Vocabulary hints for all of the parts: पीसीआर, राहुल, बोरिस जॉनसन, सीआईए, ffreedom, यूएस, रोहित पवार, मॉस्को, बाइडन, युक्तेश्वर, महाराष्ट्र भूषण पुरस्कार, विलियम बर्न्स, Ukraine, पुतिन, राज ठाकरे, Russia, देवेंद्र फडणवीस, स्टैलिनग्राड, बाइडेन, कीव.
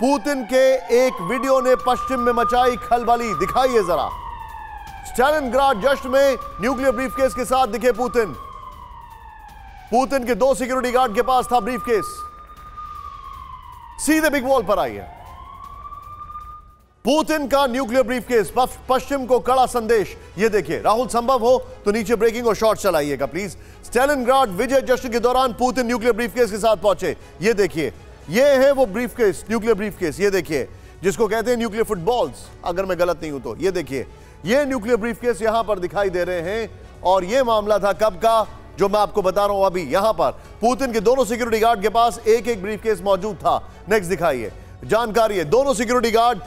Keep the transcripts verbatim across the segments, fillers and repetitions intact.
पुतिन के एक वीडियो ने पश्चिम में मचाई खलबली। दिखाइए जरा। स्टैलिनग्राड जश्न में न्यूक्लियर ब्रीफकेस के साथ दिखे पुतिन। पुतिन के दो सिक्योरिटी गार्ड के पास था ब्रीफकेस। सीधे बिग वॉल पर आइए। पुतिन का न्यूक्लियर ब्रीफकेस, पश्चिम को कड़ा संदेश। यह देखिए। राहुल, संभव हो तो नीचे ब्रेकिंग और शॉट चलाइएगा प्लीज। स्टैलिनग्राड विजय जश्न के दौरान पुतिन न्यूक्लियर ब्रीफकेस के साथ पहुंचे। यह देखिए, यह है वो ब्रीफकेस, न्यूक्लियर ब्रीफकेस। यह देखिए, जिसको कहते हैं न्यूक्लियर फुटबॉल्स, अगर मैं गलत नहीं हूं तो। यह देखिए, यह न्यूक्लियर ब्रीफकेस यहां पर दिखाई दे रहे हैं। और यह मामला था कब का, जो मैं आपको बता रहा हूं अभी। यहां पर पुतिन के दोनों सिक्योरिटी गार्ड के पास एक एक ब्रीफकेस मौजूद था। नेक्स्ट दिखाइए। जानकारी है, दोनों सिक्योरिटी गार्ड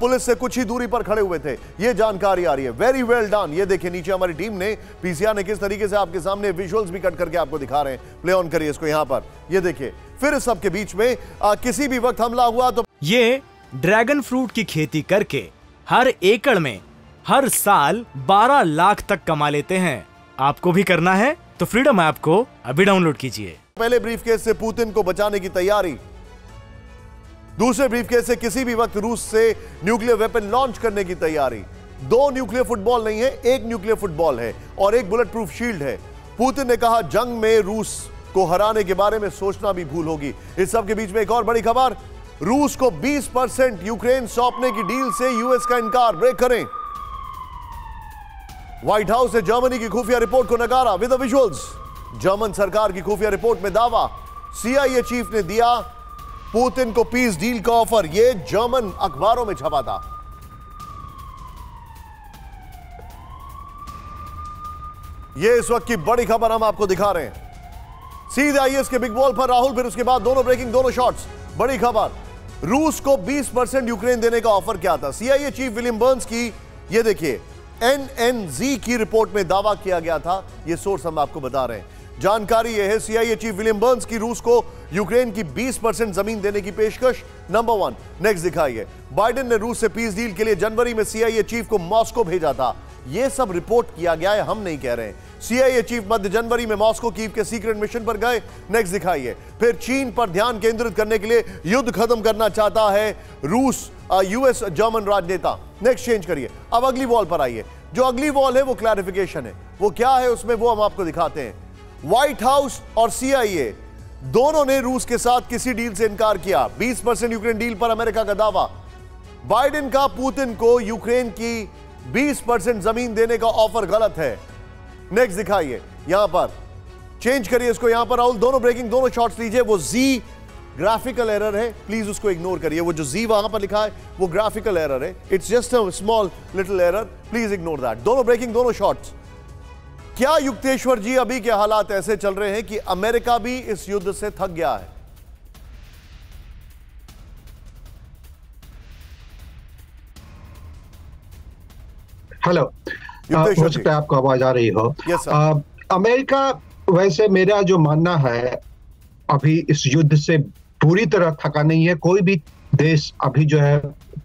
पुलिस से कुछ ही दूरी पर खड़े हुए थे। यह जानकारी आ रही है। Very well done. ये देखिए, नीचे हमारी टीम ने, पीसीआर ने किस तरीके से आपके सामने विजुअल्स भी कट करके आपको दिखा रहे हैं। प्ले ऑन करिए इसको। यहां पर यह देखिए, फिर सबके बीच में आ, किसी भी वक्त हमला हुआ तो। ये ड्रैगन फ्रूट की खेती करके हर एकड़ में हर साल बारह लाख तक कमा लेते हैं। आपको भी करना है तो फ्रीडम ऐप को अभी डाउनलोड कीजिए। पहले ब्रीफकेस से पुतिन को बचाने की तैयारी, दूसरे ब्रीफकेस से किसी भी वक्त रूस से न्यूक्लियर वेपन लॉन्च करने की तैयारी। दो न्यूक्लियर फुटबॉल नहीं है, एक न्यूक्लियर फुटबॉल है और एक बुलेट प्रूफ शील्ड है। पुतिन ने कहा जंग में रूस को हराने के बारे में सोचना भी भूल होगी। इस सब के बीच में एक और बड़ी खबर, रूस को बीस परसेंट यूक्रेन सौंपने की डील से यूएस का इंकार। ब्रेक करें। व्हाइट हाउस ने जर्मनी की खुफिया रिपोर्ट को नकारा विद विजुअल्स। जर्मन सरकार की खुफिया रिपोर्ट में दावा, सीआईए चीफ ने दिया पुतिन को पीस डील का ऑफर। यह जर्मन अखबारों में छपा था। यह इस वक्त की बड़ी खबर हम आपको दिखा रहे हैं। सीधे आईएस के बिग बॉल पर राहुल, फिर उसके बाद दोनों ब्रेकिंग, दोनों शॉट्स। बड़ी खबर, रूस को बीस परसेंट यूक्रेन देने का ऑफर क्या था। सीआईए चीफ विलियम बर्न्स की, ये देखिए, एनएनजी की रिपोर्ट में दावा किया गया था। ये सोर्स हम आपको बता रहे हैं। जानकारी यह है, सीआईए चीफ विलियम बर्न्स की रूस को यूक्रेन की बीस परसेंट जमीन देने की पेशकश नंबर वन। नेक्स्ट दिखाइए। बाइडन ने रूस से पीस डील के लिए जनवरी में सीआईए चीफ को मॉस्को भेजा था। यह सब रिपोर्ट किया गया है, हम नहीं कह रहे हैं। सीआईए चीफ मध्य जनवरी में मॉस्को कीव के सीक्रेट मिशन पर गए। नेक्स्ट दिखाइए। फिर चीन पर ध्यान केंद्रित करने के लिए युद्ध खत्म करना चाहता है रूस, यूएस जर्मन राजनेता। नेक्स्ट चेंज करिए। अब अगली वॉल पर आइए। जो अगली वॉल है वो क्लैरिफिकेशन है। वो क्या है उसमें, वो हम आपको दिखाते हैं। व्हाइट हाउस और सीआईए दोनों ने रूस के साथ किसी डील से इनकार किया। बीस परसेंट यूक्रेन डील पर अमेरिका का दावा। बाइडेन का पुतिन को यूक्रेन की बीस परसेंट जमीन देने का ऑफर गलत है। नेक्स्ट दिखाइए। यहां पर चेंज करिए इसको। यहां पर राहुल, दोनों ब्रेकिंग, दोनों शॉट्स लीजिए। वो जी ग्राफिकल एरर है, प्लीज उसको इग्नोर करिए। वो जो जी वहां पर लिखा है वो ग्राफिकल एरर है। It's just a small little error, please ignore that. दोनों ब्रेकिंग, दोनों शॉट्स। क्या युक्तेश्वर जी, अभी के हालात ऐसे चल रहे हैं कि अमेरिका भी इस युद्ध से थक गया है? हेलो, हो सकता है आपको आवाज आ रही हो। yes, आ, अमेरिका, वैसे मेरा जो मानना है, अभी इस युद्ध से पूरी तरह थका नहीं है। कोई भी देश अभी जो है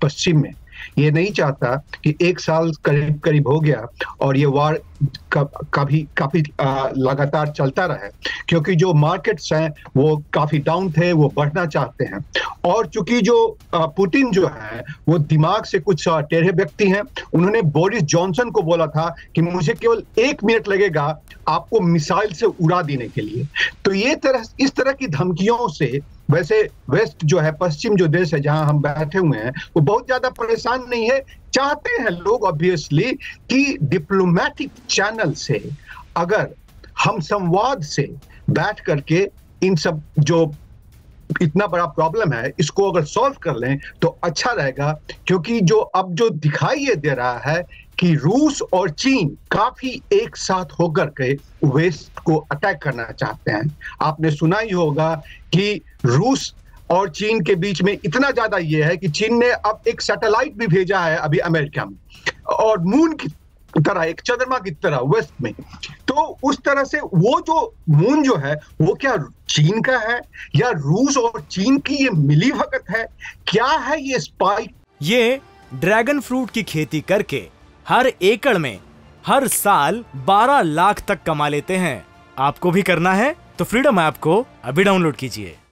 पश्चिम में ये नहीं चाहता कि एक साल करीब करीब हो गया और ये वार का, काफी काफी आ, लगातार चलता रहे, क्योंकि जो मार्केट्स हैं वो काफी डाउन थे, वो बढ़ना चाहते हैं। और चूंकि जो पुतिन जो है वो दिमाग से कुछ टेढ़े व्यक्ति हैं। उन्होंने बोरिस जॉनसन को बोला था कि मुझे केवल एक मिनट लगेगा आपको मिसाइल से उड़ा देने के लिए। तो ये तरह इस तरह की धमकियों से वैसे वेस्ट जो है, पश्चिम जो देश है जहां हम बैठे हुए हैं, वो बहुत ज्यादा परेशान नहीं है। चाहते हैं लोग ऑब्वियसली कि डिप्लोमेटिक चैनल से, अगर हम संवाद से बैठ करके इन सब जो इतना बड़ा प्रॉब्लम है इसको अगर सॉल्व कर लें तो अच्छा रहेगा। क्योंकि जो अब जो दिखाई ये दे रहा है कि रूस और चीन काफी एक साथ होकर के वेस्ट को अटैक करना चाहते हैं। आपने सुना ही होगा कि रूस और चीन के बीच में इतना ज्यादा ये है कि चीन ने अब एक सैटेलाइट भी भेजा है अभी अमेरिका में, और मून की तरह, एक चंद्रमा की तरह वेस्ट में। तो उस तरह से वो जो मून जो है वो क्या चीन का है या रूस और चीन की ये मिली भगत है, क्या है ये स्पाई? ये ड्रैगन फ्रूट की खेती करके हर एकड़ में हर साल बारह लाख तक कमा लेते हैं। आपको भी करना है तो फ्रीडम ऐप को अभी डाउनलोड कीजिए।